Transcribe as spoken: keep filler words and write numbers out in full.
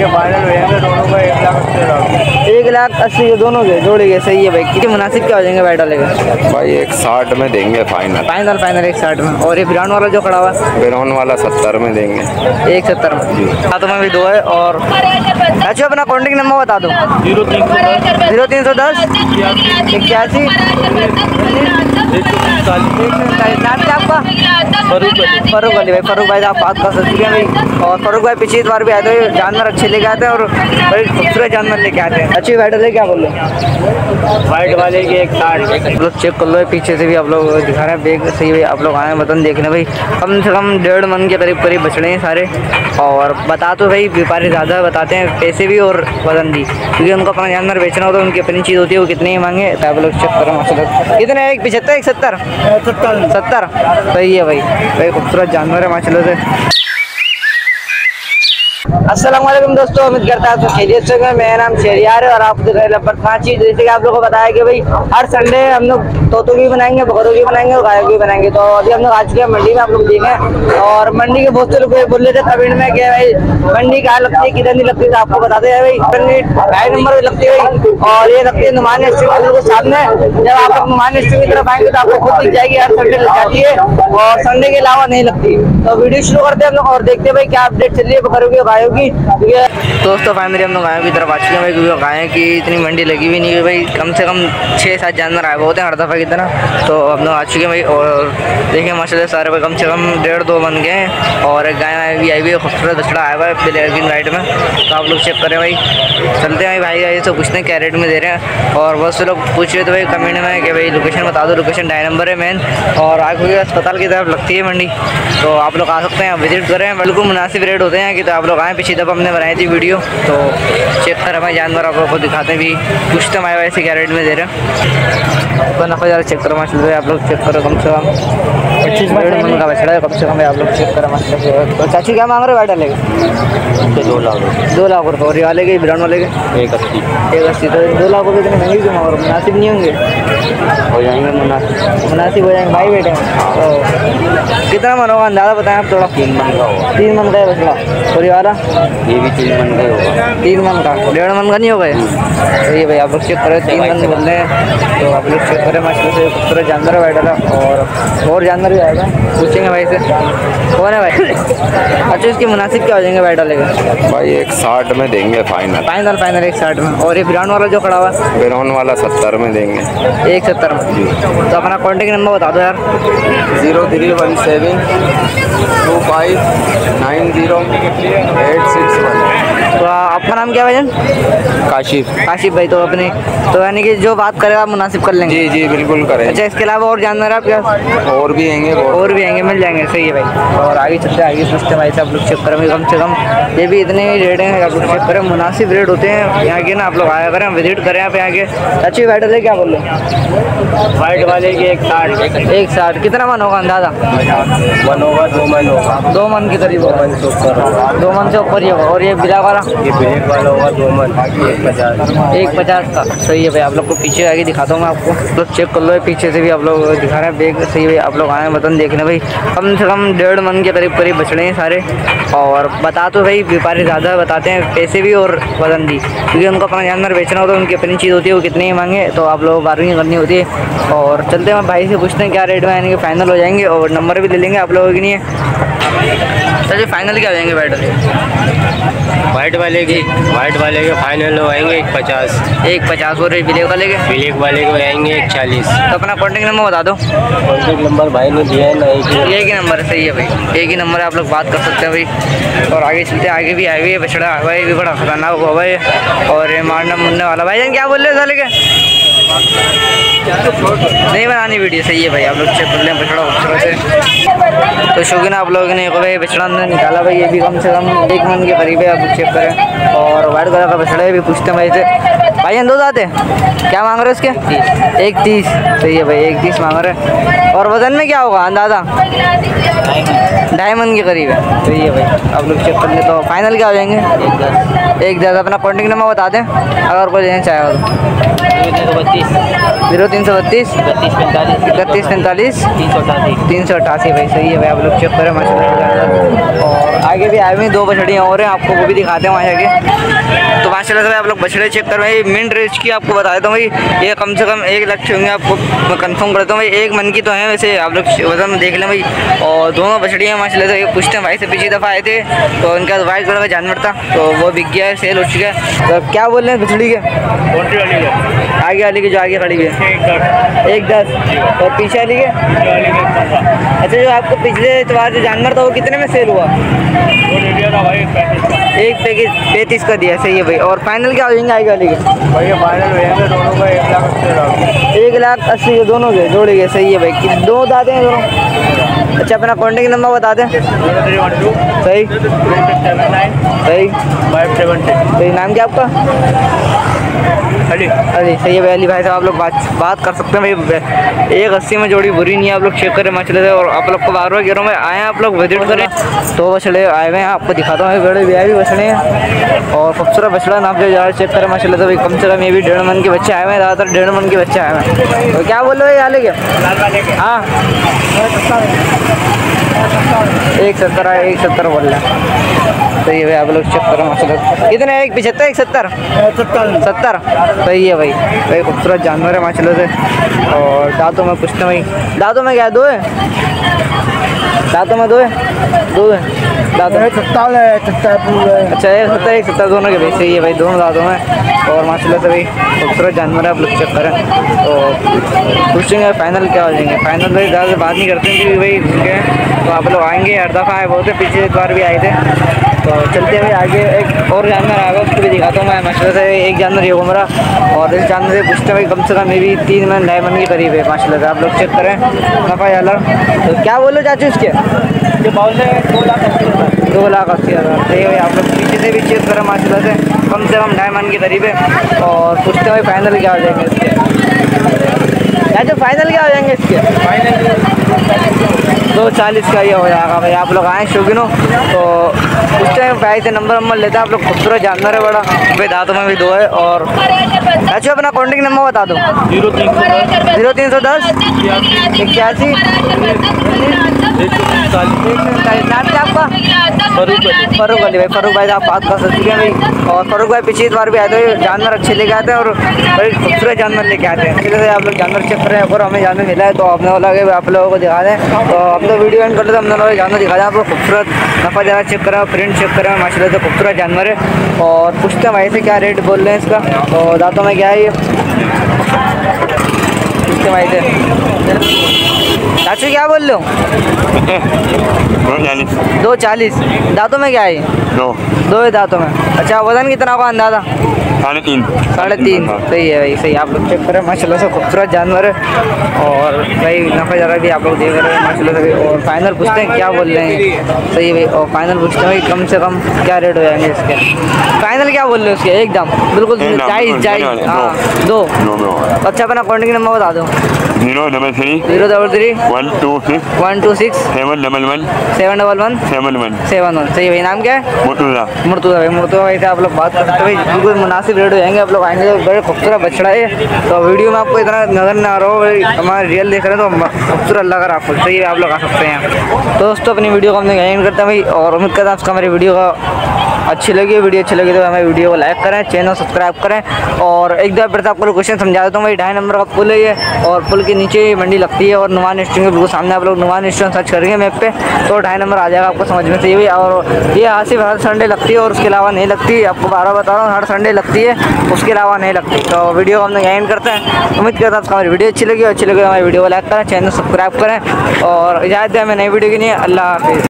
ये वायरल हुए हैं दोनों का एक लाख अस्सी एक लाख अस्सी दोनों के जोड़े गए। सही है भाई, कितने मुनासिब क्या हो जाएंगे भाई डालेगा? भाई एक साठ में देंगे फाइनल फाइनल फाइनल एक साठ में। और ये बिरान वाला जो खड़ा हुआ बिरान वाला सत्तर में देंगे, एक सत्तर में जी। हाँ तो मैं भी दो है। और अच्छा अपना कॉन्टेक्ट नंबर बता दो। जीरो तीन सौ दस इक्यासी फरूक अली भाई। फरूक भाई आप बात कर सकते हैं भाई। और फरूक भाई पिछली बार भी आए थे, जानवर अच्छे लेके आते हैं और बड़े खूबसूरत जानवर लेके आते हैं। अच्छी वाइट वाले क्या बोल रहे हैं? वाइट वाले की एक साठ। आप लोग चेक कर लो, पीछे से भी आप लोग दिखा रहे हैं बैग। सही भाई आप लोग आए हैं वतन देखने भाई। कम से कम डेढ़ मन के करीब करीब बच रहे हैं सारे। और बता तो भाई व्यापारी ज़्यादा बताते हैं पैसे भी और वजन भी, क्योंकि उनको अपना जानवर बेचना होता है, उनकी अपनी चीज़ होती है। वो कितने ही मांगे तो आप लोग चेक करो। कितने एक पिछहत्तर एक सत्तर सत्तर। सही है भाई, भाई खूबसूरत जानवर है माशाल्लाह से। अस्सलामुअलैकुम दोस्तों, उम्मीद करता हूँ खैरियत से। मेरा नाम शहरियार है और आप देख रहे हैं लब्बर खांची। जैसे कि आप लोगों को बताया कि भाई हर संडे हम लोग तोतों की बनाएंगे, बकरों की बनाएंगे और गायों की बनाएंगे। तो अभी हम लोग आज के मंडी में आप लोग देखें। और मंडी के बहुत से लोग बोल रहे थे कमेंट में कि भाई मंडी कहाँ लगती है, कितनी लगती है, तो आपको बताते हैं भाई। ढाई नंबर लगती है और ये लगती है नुमान स्टेशन के सामने। जब आप लोग नुमान स्टेशन की तरफ आएंगे तो आपको खुद दिख जाएगी, हर संडे लग जाती है और संडे के अलावा नहीं लगती। तो वीडियो शुरू करते हैं हम लोग और देखते हैं भाई क्या अपडेट चल रही है बकरों की। दोस्तों फाइनली हम लोग गायों की तरफ आ चुके हैं भाई, क्योंकि गायों की इतनी मंडी लगी हुई नहीं है भाई। कम से कम छः सात जानवर आए होते हैं हर दफ़ा की तरह। तो हम लोग आ चुके हैं भाई और देखिए माशाल्लाह सारे भाई कम से कम डेढ़ दो बन गए हैं। और एक गाय भी आई हुई है, खूबसूरत बछड़ा आया हुआ है ब्लैक एंड वाइट में। तो आप लोग चेक करें भाई। चलते हैं भाई भाई गाय तो पूछते हैं क्या रेट में दे रहे हैं। और बहुत से लोग पूछ रहे थे भाई कमेंट में कि भाई लोकेशन बता दो। लोकेशन ढाई नंबर है मेन और आगे अस्पताल की तरफ लगती है मंडी। तो आप लोग आ सकते हैं, विजिट करें, बिल्कुल मुनासिब रेट होते हैं कि। तो आप लोग आए, पिछली दफ़ा हमने बनाई थी वीडियो, तो चेक कर हमारे जानवर आप लोग को दिखाते हैं भी। कुछ तो हमारे वैसे क्या रेट में दे रहे हैं तो नफा ज़्यादा चेक करो माशाल्लाह। आप लोग चेक करो कम से कम पच्चीस मिनट का बछड़ा है कम से कम। आप लोग चेक करो माशाल्लाह। तो चाची क्या मांग रहे हो भाई डालेगा? दो लाख दो लाख रुपये। और ये वाले के ब्रांड वाले के एक अस्सी एक अस्सी तो दो लाख रुपये इतने महंगे क्यों? और मुनासिब नहीं होंगे? हो जाएंगे मुनासिब, मुनासिब हो जाएंगे भाई बेटे। तो कितना मन होगा अंदाज़ा बताएँ आप थोड़ा? तीन मन का होगा। तीन मन का है बछड़ा। और ये वाला? ये भी तीन मन का होगा। तीन मन का, डेढ़ मन का नहीं होगा ये? भाई आप लोग चेक करें, तीन मन बन रहे हैं। तो आप लोग चेक करें माशाल्लाह से, पूरा जानवर बैठा था और और जानवर भी आएगा, पूछेंगे भाई से कौन है भाई। अच्छा इसके मुनासिब क्या हो जाएंगे भाई डालेगा? भाई एक साठ में देंगे फाइनल फाइनल फाइनल एक साठ में। और ये बिरान वाला जो खड़ा हुआ बिरान वाला सत्तर में देंगे, एक सत्तर में जी। तो अपना कॉन्टेक्ट नंबर बता दो यार। Zero three one seven two five nine zero eight six one. तो आपका नाम क्या है भाई? काशिफ। काशिफ भाई, तो अपने तो यानी कि जो बात करें आप मुनासिब कर लेंगे? जी जी बिल्कुल करें। अच्छा इसके अलावा और जानवर आप क्या? और भी आएंगे और भी आएंगे मिल जाएंगे। सही है भाई। और आगे चलते आगे सोचते भाई से आप लोग चेक करें भाई। कम से कम ये भी इतने ही रेट हैं, आप लोग चेक करें मुनासिब रेट होते हैं यहाँ के ना। आप लोग आया करें, विजिट करें आप यहाँ के। अच्छी वाइट वाले क्या बोल रहे हैं? वाइट वाले की एक साठ एक साठ। कितना मन होगा अंदाज़ा? वन होगा दो मन होगा दो मन के करीब होगा, दो मन से ऊपर ही होगा। और ये ब्लैक वाला? ये ब्लैक वाला होगा दो मन एक पचास एक पचास का। सही है भाई। आप लोग को पीछे आगे दिखाता हूँ मैं आपको। आप लोग चेक कर लो, पीछे से भी आप लोग दिखा रहे हैं बैग। सही है भाई। आप लोग आए हैं वतन देखने भाई। कम से कम डेढ़ मन के करीब करीब बच रहे हैं सारे। और बता तो भाई व्यापारी ज़्यादा बताते हैं पैसे भी और वजन भी, क्योंकि उनको अपना जानवर बेचना होता है, उनकी अपनी चीज़ होती है। वो कितने ही मांगे तो आप लोग बार्गेनिंग करनी होती है। और चलते हैं भाई से पूछते हैं क्या रेट में यानी कि फाइनल हो जाएंगे। और नंबर भी ले लेंगे आप लोगों के लिए। सर फाइनल क्या हो जाएंगे बैटर? वाइट वाले की वाइट वाले के फाइनल हो आएंगे एक पचास एक पचास। और ब्लैक वाले के? ब्लैक वाले के आएंगे एक चालीस। तो अपना कॉन्टेक्ट नंबर बता दो। कॉन्टेक्ट नंबर भाई ने दिया है ना, एक ही नंबर है। सही है भाई, एक ही नंबर है, आप लोग बात कर सकते हैं भाई। और आगे चलते आगे भी आए हुए है बछड़ा हुआ है, भी बड़ा खतरनाक हुआ है और मारना मुन्ने वाला। भाई क्या बोल रहे हैं? साले के नहीं बनानी वीडियो। सही है भाई। आप लोग चेक कर लें बछड़ा खूबसूरत से। तो शौकीन आप लोगों ने को भाई बछड़ा ने निकाला भाई। ये भी कम से कम एक मन के करीब है, आप लोग चेक करें। और वाइट कलर का बछड़ा है भी। पूछते हैं भाई से भाई दो दाते क्या मांग रहे हो इसके? एक तीस। सही है भाई, एक तीस मांग रहे हैं। और वजन में क्या होगा अंदाज़ा? ढाई मन के करीब है। सही है भाई। आप लोग चेक कर लें। तो फाइनल क्या हो जाएंगे? एक दस एक दस। अपना कॉन्टेक्ट नंबर बता दें अगर कोई लेना चाहेगा तो। जीरो तीन सौ बत्तीस बत्तीस पैंतालीस इकतीस पैंतालीस तीन सौ अठासी तीन सौ अठासी भाई। सही है भाई। आप लोग चेक करें माशाल्लाह। और आगे भी आए हुए दो बछड़ियाँ और हैं, आपको वो भी दिखाते हैं वहाँ जाके। तो माशाल्लाह से भाई आप लोग बछड़े चेक कर भाई, मिन रेंज की आपको बता देता हूँ भाई, ये कम से कम एक लक्ष्य होंगे, आपको मैं कंफर्म करता हूँ भाई। एक मन की तो है वैसे, आप लोग वजन देख लें भाई। और दोनों बछड़ियाँ माशाल्लाह से, पूछते हैं भाई से पिछली दफ़ा आए थे तो उनका वाइट कलर का जानवर था, तो वो बिक गया है, सेल हो चुका है। तो क्या बोल रहे हैं बछड़ी के आगे वाली की जो आगे खड़ी हुई है एक दस और पीछे वाली है? अच्छा, जो आपको पिछले एतवार जो जानवर था वो कितने में सेल हुआ? एक पैकेज पैंतीस का दिया, सही है भाई। और फाइनल क्या हो जाएंगे आगे वाली के? भाई फाइनल हो दोनों का एक लाख अस्सी एक लाख अस्सी दोनों के जोड़े गए, सही है भाई। दो दाते हैं दोनों। अच्छा, अपना कॉन्टेक्ट नंबर बता दें। सही सही सही नाम क्या आपका? अली अली, सही है भाई अली भाई साहब, आप लोग बात बात कर सकते हैं भाई। एक अस्सी में जोड़ी बुरी नहीं है, आप लोग चेक करें माशाल्लाह से। और आप लोग को बार बार कह रहा हूँ आए, आप लोग विजिट करें। तो बछड़े आए हुए हैं, आपको दिखाता हूँ बड़े भी बछड़े हैं और खूबसूरत बछड़ा नाम जो ज़्यादा चेक करें माशाल्लाह से भाई। कम से कम ये भी डेढ़ मन के बच्चे आए हुए हैं, ज़्यादातर डेढ़ मन के बच्चे आए हुए हैं। तो क्या बोल रहे हो यार? क्या हाँ, एक सत्तर आए, एक सत्तर बोल रहे हैं, सही है भाई। आप लोग चेक करें माशाल्लाह, कितने एक पचहत्तर एक सत्तर सत्तर सही है भाई। भाई खूबसूरत जानवर है माशाल्लाह से। और दांतों में पूछते हैं भाई, दांतों में क्या दो है? दांतों में दो है, दो है दांतों में। सत्तावन है, सत्तावन। अच्छा, एक सत्तर एक सत्तर दोनों के भाई, सही है भाई, दोनों दांतों में। और माशाल्लाह से भाई खूबसूरत जानवर है, आप लोग चेक करें। तो पूछेंगे फाइनल क्या हो जाएंगे? फाइनल भाई ज़्यादा से बात नहीं करते हैं क्योंकि भाई उनके तो आप लोग आएँगे, हर दफ़ा आए बहुत है, पिछले एक बार भी आए थे। तो चलते हुए आगे एक और जानवर आएगा, उसको भी दिखाता हूँ मैं माशाल्लाह से। एक जानवर ये घूम रहा और इस जानवर से पूछते हैं कम से कम ये भी तीन मन ढाई मन के करीब है माशाल्लाह से। आप लोग चेक करें नफा यार। तो क्या बोलो चाचू इसके जो बाउल है? दो लाख अस्सी हज़ार दो लाख अस्सी हज़ार सही है। आप लोग पीछे से भी चेक करें माशाल्लाह से, कम से कम ढाई मन के करीब है। और पूछते हुए फाइनल क्या हो जाएंगे इसके? चाचू फाइनल क्या हो जाएंगे इसके? फाइनल दो चालीस का ये हो जाएगा भाई। आप लोग आए शौकीनों तो उस टाइम भाई से नंबर नंबर लेते हैं। आप लोग खूबसूरत जानवर है बड़ा भाई, दांतों में भी दो है। और अच्छा, अपना कॉन्टेक्ट नंबर बता दो। जीरो तीन सौ दस जीरो तीन सौ दस इक्यासी एक सौ सैंतालीस। नाम क्या आपका? फरूक अली। फरूक अली भाई, फरूक भाई से आप बात कर सकते हैं भाई। और फरूक भाई पिछली बार भी आए थे, जानवर अच्छे लेके आते हैं और बड़े खूबसूरत जानवर लेके आते हैं। जैसे आप लोग जानवर चेक करें और हमें जानवर मिला है तो आपने बोला कि आप लोगों को दिखा दें, तो आप लोग वीडियो एंड करते हैं, हम लोग जानवर दिखा दें। आप लोग खूबसूरत नफा ज़्यादा चेक करें, प्रिंट चेक करें माशाल्लाह से, खूबसूरत जानवर है। और पूछते हैं भाई से क्या रेट बोल रहे हैं इसका, और दांतों में क्या है ये? पूछते भाई से, चाचू क्या बोल रहे हो? दो चालीस। दांतों में क्या है? दो दो है दांतों में। अच्छा, वजन कितना होगा अंदाजा? साढ़े तीन साढ़े तीन सही है भाई, सही। आप लोग चेक करें माशाल्लाह से, खूबसूरत जानवर है। और भाई नफा जरा भी आप लोग देख रहे हैं माशाल्लाह से। और फाइनल पूछते हैं क्या बोल रहे हैं? सही है भाई। और फाइनल पूछते हैं भाई कम से कम क्या रेट हो जाएंगे इसके? फाइनल क्या बोल रहे हो उसके एकदम बिल्कुल जायज़ जायज़? हाँ, दो। अच्छा, अपना कॉन्टेक्ट नंबर बता दो। Zero double three zero double three one two six one two six seven double one seven double one seven one seven one सही भाई। नाम क्या है? मुर्तुज़ा। मुर्तुज़ा भाई, मुर्तुज़ा भाई से आप लोग बात करते हैं भाई, बिल्कुल मुनासिब रेट हो जाएंगे। आप लोग आएंगे तो बड़े खूबसूरत बछड़ा है, तो वीडियो में आपको इतना नजर ना आ रहा हो भाई, हमारे रियल देख रहे हैं तो खूबसूरत लग रहा है आपको, सही है। आप लोग आ सकते हैं। दोस्तों, अपनी वीडियो को हमने एंड करते हैं भाई और उम्मीद करता हूँ आपका हमारी वीडियो का अच्छी लगी। वीडियो अच्छी लगी तो हमें वीडियो को लाइक करें, चैनल सब्सक्राइब करें। और एक दो फिर से आपको क्वेश्चन समझा देता हूँ भाई। ढाई नंबर का पुल है ये, और पुल के नीचे मंडी लगती है और नुमान रेस्टोरेंट के बिल्कुल सामने। आप लोग नुमान रेस्टोरेंट सर्च करेंगे मैप पे तो ढाई नंबर आ जाएगा, आपको समझ में से ये। और ये हासिफ हर संडे लगती है और उसके अलावा नहीं लगती, आपको बारह बता रहा हूँ, हर संडे लगती है, उसके अलावा नहीं लगती। तो वीडियो हम लोग एंड करते हैं। उम्मीद करता हूँ आपको हमारी वीडियो अच्छी लगी। अच्छी लगी हमारी वीडियो को लाइक करें, चैनल सब्सक्राइब करें और इजाज़त दें हमें नई वीडियो के लिए। अल्लाह हाफिज़।